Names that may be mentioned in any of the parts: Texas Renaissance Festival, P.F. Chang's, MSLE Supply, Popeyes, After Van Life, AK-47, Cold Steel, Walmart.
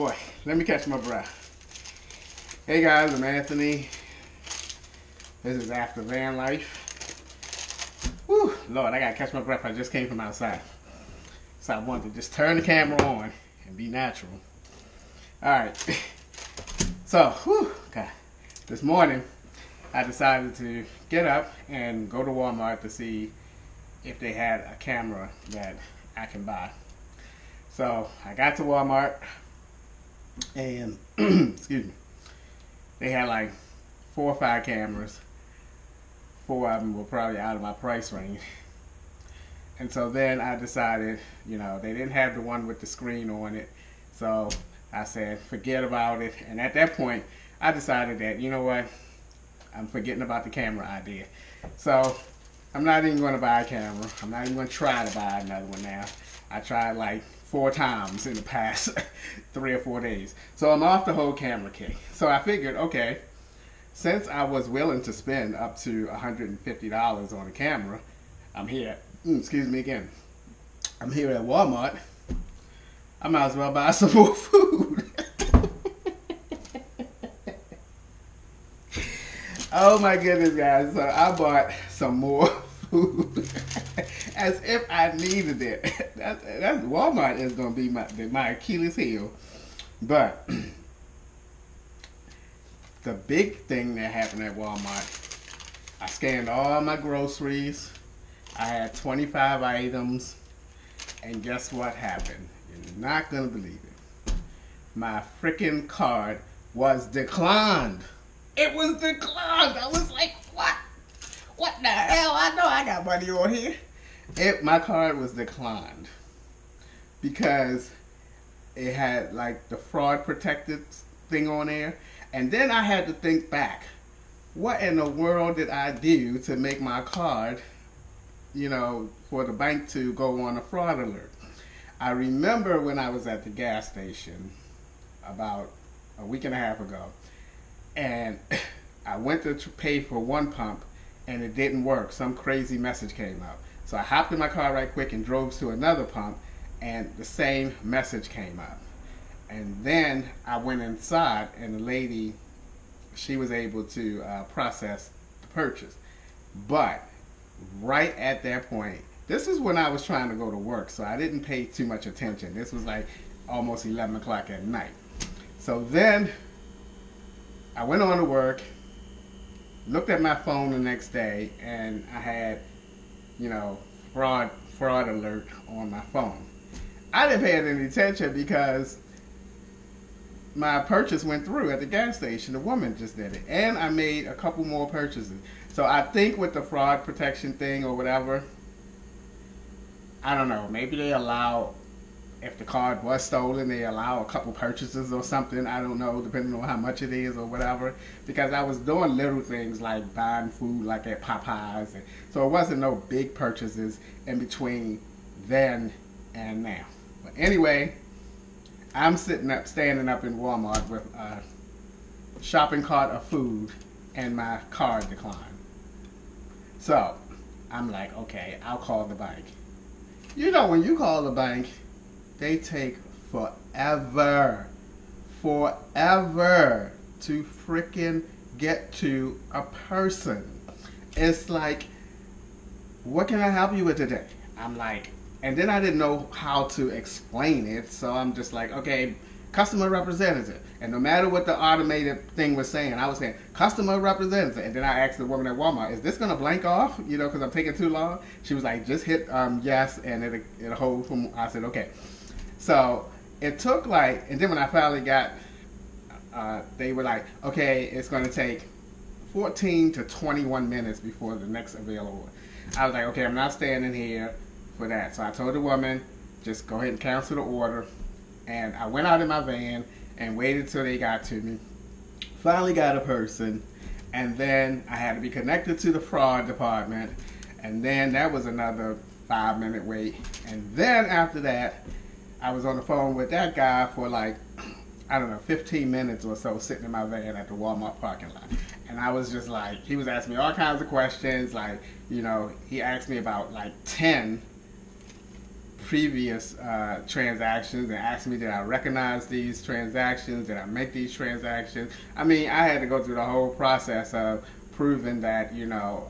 boy, let me catch my breath. Hey guys, I'm Anthony. This is After Van Life. Whew, Lord, I gotta catch my breath. I just came from outside. So I wanted to just turn the camera on and be natural. Alright. So, whew, God. This morning, I decided to get up and go to Walmart to see if they had a camera that I can buy. So I got to Walmart and excuse me, they had like 4 or 5 cameras. 4 of them were probably out of my price range. And so then I decided, you know, they didn't have the one with the screen on it. So I said, forget about it. And at that point, I decided that, you know what, I'm forgetting about the camera idea. So I'm not even going to buy a camera. I'm not even going to try to buy another one now. I tried like 4 times in the past 3 or 4 days. So I'm off the whole camera kick. So I figured, okay, since I was willing to spend up to $150 on a camera, I'm here, excuse me again, I'm here at Walmart, I might as well buy some more food. Oh my goodness, guys. So I bought some more food as if I needed it. That's Walmart is going to be my Achilles heel. But the big thing that happened at Walmart, I scanned all my groceries. I had 25 items. And guess what happened? You're not going to believe it. My freaking card was declined. It was declined. I was like, what? What the hell? I know I got money on here. My card was declined because it had like the fraud protected thing on there. And then I had to think back. What in the world did I do to make my card, you know, for the bank to go on a fraud alert? I remember when I was at the gas station about a week and a half ago, and I went to pay for one pump and it didn't work. Some crazy message came up. So I hopped in my car right quick and drove to another pump and the same message came up. And then I went inside and the lady, she was able to process the purchase. But right at that point, this is when I was trying to go to work, so I didn't pay too much attention. This was like almost 11 o'clock at night. So then I went on to work, looked at my phone the next day, and I had, you know, fraud alert on my phone. I didn't pay it any attention because my purchase went through at the gas station. The woman just did it. And I made a couple more purchases. So I think with the fraud protection thing or whatever, I don't know, maybe they allow, if the card was stolen, they allow a couple purchases or something. I don't know, depending on how much it is or whatever. Because I was doing little things like buying food like at Popeyes. And so it wasn't no big purchases in between then and now. But anyway, I'm standing up in Walmart with a shopping cart of food and my card declined. So I'm like, okay, I'll call the bank. You know, when you call the bank, they take forever to freaking get to a person. It's like, what can I help you with today? I'm like, and then I didn't know how to explain it. So I'm just like, okay, customer representative. And no matter what the automated thing was saying, I was saying, customer representative. And then I asked the woman at Walmart, is this going to blank off? You know, because I'm taking too long. She was like, just hit yes. And it'll hold from, I said, okay. So it took like, and then when I finally got, they were like, okay, it's going to take 14 to 21 minutes before the next available. I was like, okay, I'm not standing here for that. So I told the woman, just go ahead and cancel the order. And I went out in my van and waited till they got to me. Finally got a person. And then I had to be connected to the fraud department. And then that was another 5-minute wait. And then after that, I was on the phone with that guy for like, I don't know, 15 minutes or so, sitting in my van at the Walmart parking lot. And I was just like, he was asking me all kinds of questions. Like, you know, he asked me about like 10 previous transactions and asking me, did I recognize these transactions? Did I make these transactions? I mean, I had to go through the whole process of proving that, you know,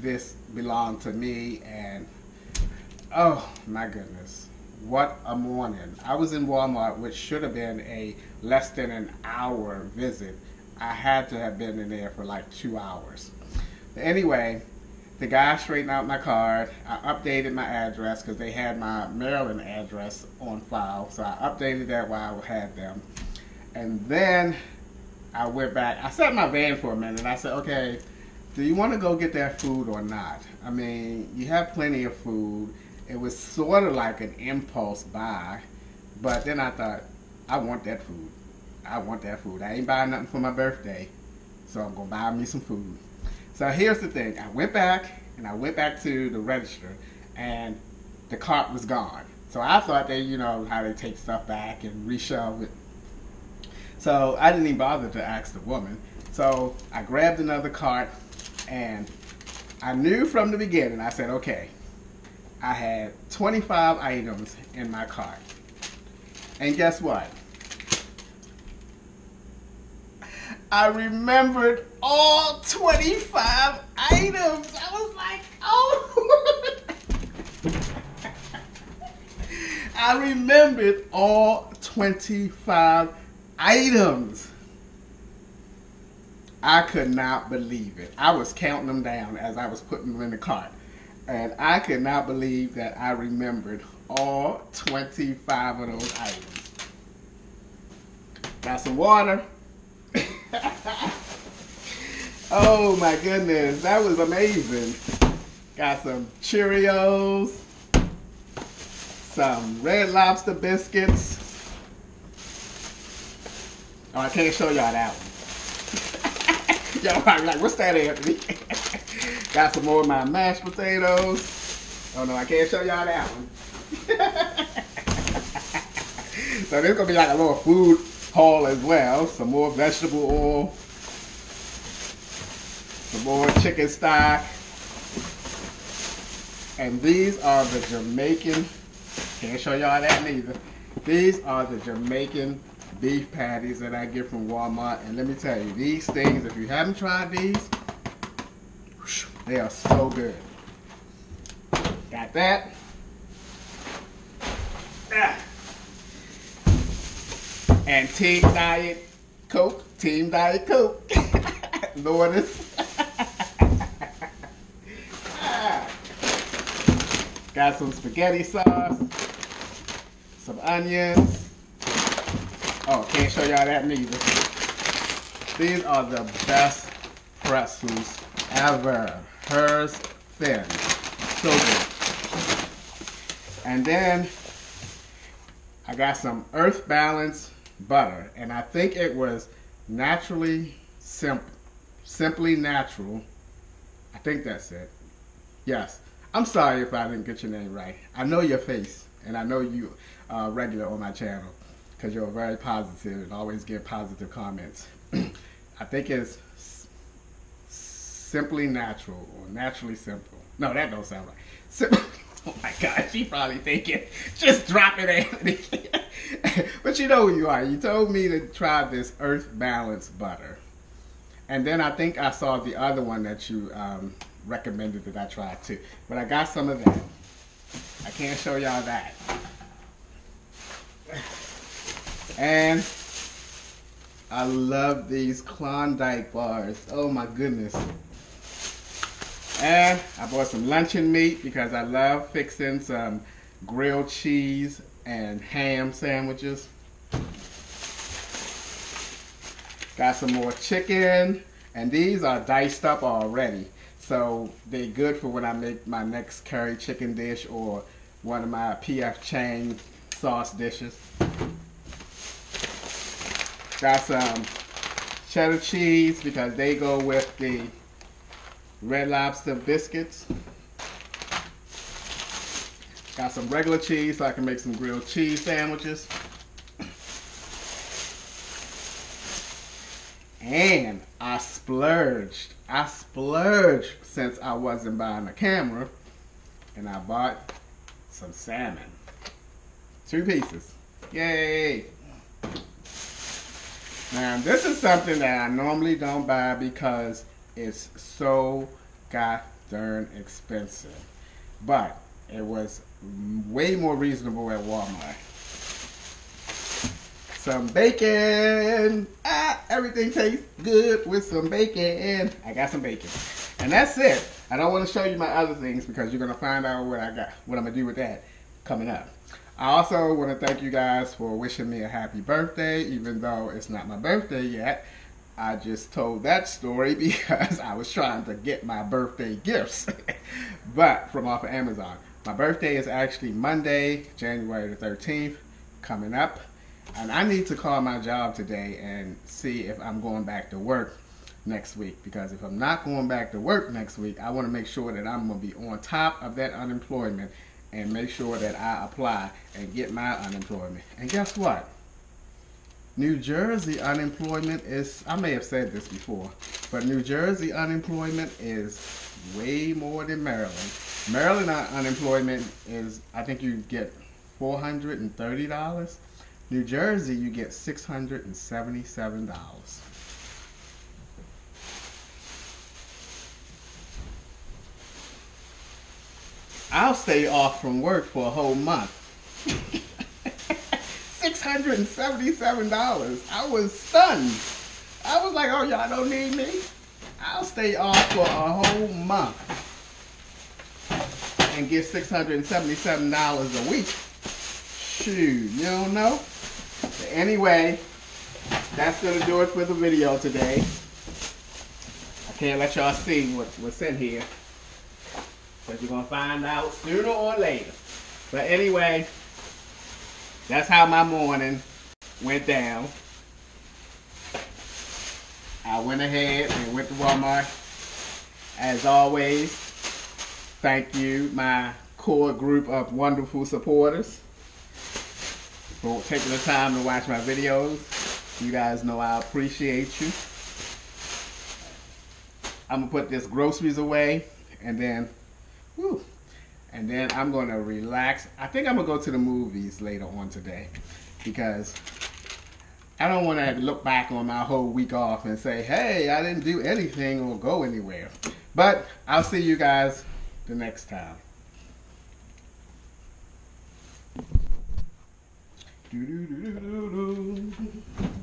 this belonged to me. And oh my goodness, what a morning. I was in Walmart, which should have been a less than an hour visit. I had to have been in there for like 2 hours. But anyway, the guy straightened out my card. I updated my address because they had my Maryland address on file. So I updated that while I had them. And then I went back. I sat in my van for a minute and I said, okay, do you want to go get that food or not? I mean, you have plenty of food. It was sort of like an impulse buy. But then I thought, I want that food. I want that food. I ain't buying nothing for my birthday. So I'm going to buy me some food. So here's the thing, I went back to the register and the cart was gone. So I thought they, you know, how they take stuff back and reshelve it. So I didn't even bother to ask the woman. So I grabbed another cart and I knew from the beginning, I said, okay, I had 25 items in my cart. And guess what? I remembered all 25 items. I was like, oh. I remembered all 25 items. I could not believe it. I was counting them down as I was putting them in the cart. And I could not believe that I remembered all 25 of those items. Got some water. Oh my goodness, that was amazing. Got some Cheerios, some Red Lobster biscuits. Oh, I can't show y'all that one. Y'all probably like, what's that, Anthony? Got some more of my mashed potatoes. Oh no, I can't show y'all that one. So this is gonna be like a little food haul as well. Some more vegetable oil, some more chicken stock, and these are the Jamaican, can't show y'all that neither, these are the Jamaican beef patties that I get from Walmart. And let me tell you, these things, if you haven't tried these, they are so good. Got that. And Team Diet Coke, Team Diet Coke. Lourdes. Got some spaghetti sauce, some onions. Oh, can't show y'all that neither. These are the best pretzels ever. Hers thin. So good. And then I got some Earth Balance butter, and I think it was naturally simple, simply natural. I think that's it. Yes, I'm sorry if I didn't get your name right. I know your face, and I know you are regular on my channel because you're very positive and always give positive comments. I think it's simply natural or naturally simple. No, that don't sound right. Oh my God, she probably thinking, just drop it, Anthony. But you know who you are. You told me to try this Earth Balance butter. And then I think I saw the other one that you recommended that I try too. But I got some of that. I can't show y'all that. And I love these Klondike bars. Oh my goodness. And I bought some luncheon meat because I love fixing some grilled cheese and ham sandwiches. Got some more chicken, and these are diced up already, so they're good for when I make my next curry chicken dish or one of my P.F. Chang's sauce dishes. Got some cheddar cheese because they go with the Red Lobster biscuits. Got some regular cheese so I can make some grilled cheese sandwiches. And I splurged. I splurged since I wasn't buying a camera, and I bought some salmon. 2 pieces. Yay! Now this is something that I normally don't buy because it's so god darn expensive. But it was way more reasonable at Walmart. Some bacon. Ah, everything tastes good with some bacon. I got some bacon. And that's it. I don't want to show you my other things because you're going to find out what I got, what I'm going to do with that coming up. I also want to thank you guys for wishing me a happy birthday, even though it's not my birthday yet. I just told that story because I was trying to get my birthday gifts, but from off of Amazon. My birthday is actually Monday, January the 13th, coming up. And I need to call my job today and see if I'm going back to work next week, because if I'm not going back to work next week, I want to make sure that I'm going to be on top of that unemployment and make sure that I apply and get my unemployment. And guess what? New Jersey unemployment is, I may have said this before, but New Jersey unemployment is way more than Maryland. Maryland unemployment is, I think you get $430. New Jersey, you get $677. I'll stay off from work for a whole month. $677. I was stunned. I was like, oh, y'all don't need me? I'll stay off for a whole month and get $677 a week. Shoot, you don't know? But anyway, that's going to do it for the video today. I can't let y'all see what's in here, but you're going to find out sooner or later. But anyway, that's how my morning went down. I went ahead and went to Walmart. As always, thank you, my core group of wonderful supporters, for taking the time to watch my videos. You guys know I appreciate you. I'm gonna put this groceries away and then, whew, and then I'm gonna relax. I think I'm gonna go to the movies later on today because I don't wanna look back on my whole week off and say, hey, I didn't do anything or go anywhere. But I'll see you guys the next time. Do do do do do do.